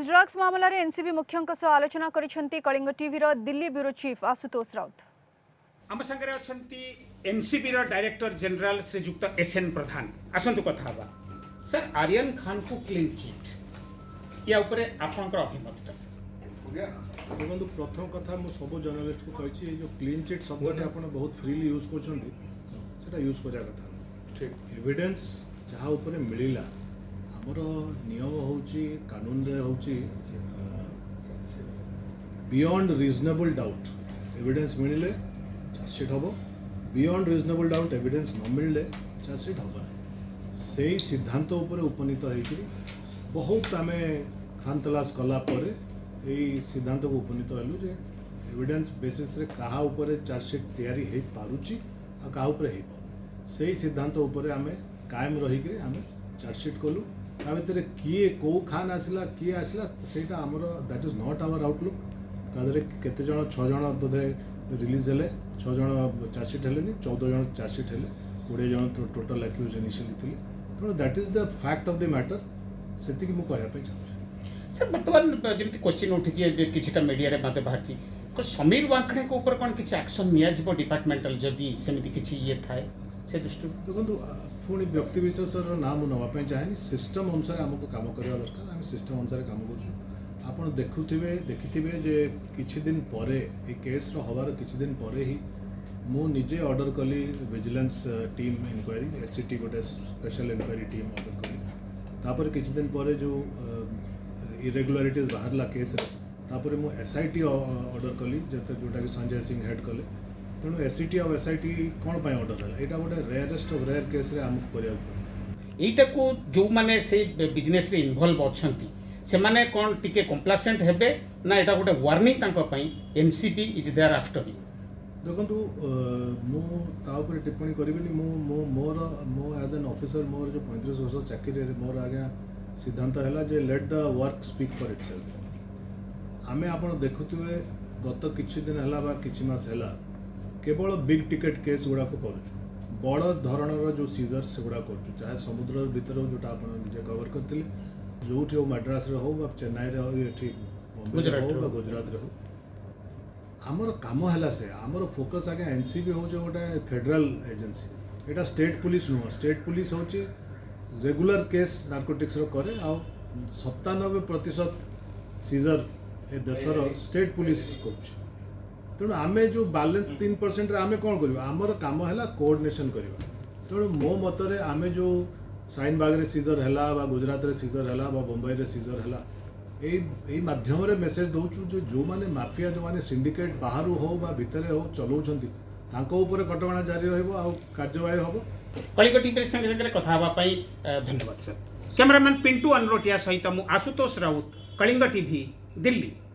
Use drugs मामला रे NCB मुख्यों आलोचना करिसेंती कलिंग टीवी रो दिल्ली ब्यूरो चीफ आसुतोस राउत। आम संगे अच्छी एनसीपी रो डायरेक्टर जनरल श्रीजुक्त एसएन प्रधान। आसतु कथा बा सर, आर्यन खान को क्लीन चिट या ऊपर आपनकर अभिमतता सर? देखो प्रथम कथा मु सब जर्नलिस्ट को कहि जो क्लीन चिट शब्द बहुत फ्रीली यूज कर यूज करा कथा एविडेंस जहाँ उपर मिलला आमर नियम होची कानून रे होची बियॉन्ड रिजनेबल डाउट एविडेंस मिलले चार्जसीट हम बियॉन्ड रिजनेबल डाउट एविडेंस न मिलले चार्जसीट हम ना से सिद्धांत उपर उपनीत होकर बहुत आम खान तलाश कलापर यही सिद्धांत को उपनीत हलु जे एविडेंस बेसीस रे कहा ऊपर चार्जसीट तैयारी हो पारुची आ कहा ऊपर हो पाउनु सेही सिद्धांत ऊपर आमे कायम रहिके आमे चार्जसीट कलु ता भितर किए को खान आसला किए आसला सेटा हमर that is not our outlook तादरे केते जण 6 जण बधे रिलीज हेले 6 जण चार्जसीट हेलेनी 14 जण चार्जसीट हेले 20 जण टोटल एक्यूज इनिशियली थिले तो that is the fact of the matter सेतिक मु कहया पे चाहू सर। बर्तमान जमी क्वेश्चन उठी किटा मीडिया मत बाहर समीर वांखणे को ऊपर कौन किसी एक्शन निया डिपार्टमेंटल जदि सेमती किसी ये थाए से दृष्टि देखो पुणी व्यक्ति विशेष ना मुझे चाहे सिस्टम अनुसार आमको कम करवा दरकार आम सिस्टम अनुसार कम कर देखुवे देखिथे जे किसी दिन पर केस्र हबार किसी दिन पर ही मुझे ऑर्डर कली विजिलेंस टीम इनक्वारी एससीटी गोटे स्पेशल इनक्वारी टीम ऑर्डर कली तापर किसी दिन पर जो इरेगुलारिटीज बाहरला केस तापर मु एसआईटी ऑर्डर कली जते जोटा कि संजय सिंह हेड कले तेणु एससीटी और एसआईटी कौन पाई ऑर्डर है यहाँ गोटे रेयरेस्ट ऑफ रेयर केस रे हमको करिया पड़े एटा को जो माने से बिजनेस रे इन्वॉल्व अछंती से माने कोन टिके कंप्लासेंट हेबे ना एटा गोटे वार्निंग तांको पाई NCP is there after you. देखो मु ता ऊपर टिप्पणी करबिनी मु मोर मो एज एन ऑफिसर मोर जो 35 वर्ष चाकरी रे मोर आगे सिद्धांत है जे let the work speak for itself. आमे आपन देखुथुवे गत किछि दिन हला बा किछि मास हला केवल बिग टिकेट केस गुड़ा को करूछु बड़ धरणर जो सीजर से गुड़ा करूछु चाहे समुद्र भीतर जोटा आपन निजे कवर करथिले जोठी हो मद्रास रे हो बा चेन्नई रे हो एठी बॉम्बे रे हो बा गुजरात रे हो हमर काम हला से हमर फोकस आगे एनसीबी हो जो गोटे फेडरल एजेंसी एटा स्टेट पुलिस नुह स्टेट पुलिस होची रेगुलर केस नार्कोटिक्स करे आ 97% सीजर ए देशर स्टेट पुलिस करुच्चे तेणु आमे जो बालान्स 3% आमे कौन कर आमर काम है कोअर्डिनेशन करवा तेणु मो मतरे आमे जो साइनबाग रे सीजर है गुजरात रे सीजर है बम्बई रे सीजर है यही माध्यम रे मेसेज दौचु जो जो माने माफिया जो माने सिंडिकेट बाहर हो बा भितरे हो चलाउछंती तांको ऊपर कटकणा जारी रहिबो आ कार्यवाही होबो। कलिंग टीवी संगे संगे कथा पाई धन्यवाद सर। कैमराम पिंटूनिया सहित मु आसुतोष राउत, कलिंग टीवी दिल्ली।